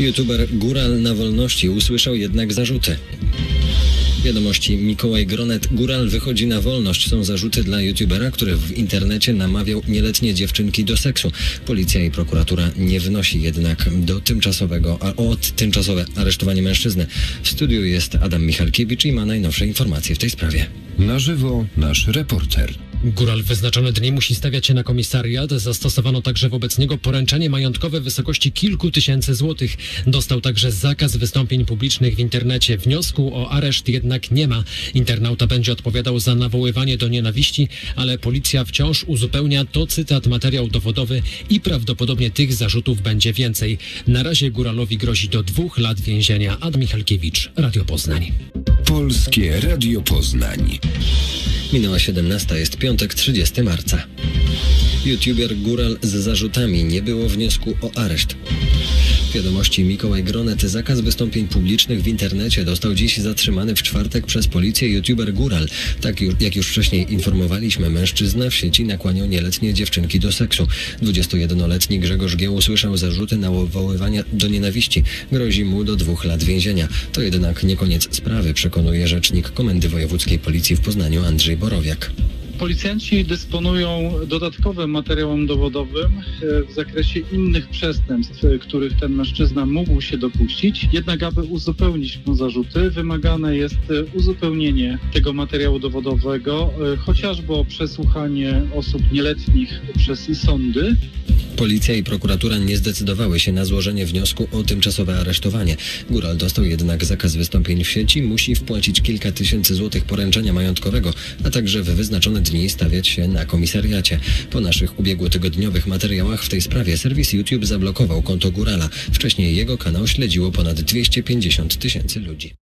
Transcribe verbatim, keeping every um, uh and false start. YouTuber Góral na wolności usłyszał jednak zarzuty. Wiadomości Mikołaj Gronet. Góral wychodzi na wolność. Są zarzuty dla youtubera, który w internecie namawiał nieletnie dziewczynki do seksu. Policja i prokuratura nie wnosi jednak do tymczasowego, a od tymczasowe aresztowanie mężczyzny. W studiu jest Adam Michalkiewicz i ma najnowsze informacje w tej sprawie. Na żywo nasz reporter. Góral wyznaczone dni musi stawiać się na komisariat. Zastosowano także wobec niego poręczenie majątkowe w wysokości kilku tysięcy złotych. Dostał także zakaz wystąpień publicznych w internecie. Wniosku o areszt jednak nie ma. Internauta będzie odpowiadał za nawoływanie do nienawiści, ale policja wciąż uzupełnia to cytat, materiał dowodowy i prawdopodobnie tych zarzutów będzie więcej. Na razie Góralowi grozi do dwóch lat więzienia. Adam Michalkiewicz, Radio Poznań. Polskie Radio Poznań. Minęła siedemnasta, jest piątek, trzydziestego marca. YouTuber Góral z zarzutami. Nie było wniosku o areszt. Wiadomości Mikołaj Gronet. Zakaz wystąpień publicznych w internecie dostał dziś zatrzymany w czwartek przez policję YouTuber Góral. Tak już, jak już wcześniej informowaliśmy, mężczyzna w sieci nakłaniał nieletnie dziewczynki do seksu. dwudziestojednoletni Grzegorz Gieł usłyszał zarzuty nawoływania do nienawiści. Grozi mu do dwóch lat więzienia. To jednak nie koniec sprawy, przekonuje rzecznik Komendy Wojewódzkiej Policji w Poznaniu Andrzej Borowiak. Policjanci dysponują dodatkowym materiałem dowodowym w zakresie innych przestępstw, których ten mężczyzna mógł się dopuścić. Jednak aby uzupełnić mu zarzuty, wymagane jest uzupełnienie tego materiału dowodowego, chociażby o przesłuchanie osób nieletnich przez sądy. Policja i prokuratura nie zdecydowały się na złożenie wniosku o tymczasowe aresztowanie. Góral dostał jednak zakaz wystąpień w sieci, musi wpłacić kilka tysięcy złotych poręczenia majątkowego, a także w wyznaczone dni stawiać się na komisariacie. Po naszych ubiegłotygodniowych materiałach w tej sprawie serwis YouTube zablokował konto Górala. Wcześniej jego kanał śledziło ponad dwieście pięćdziesiąt tysięcy ludzi.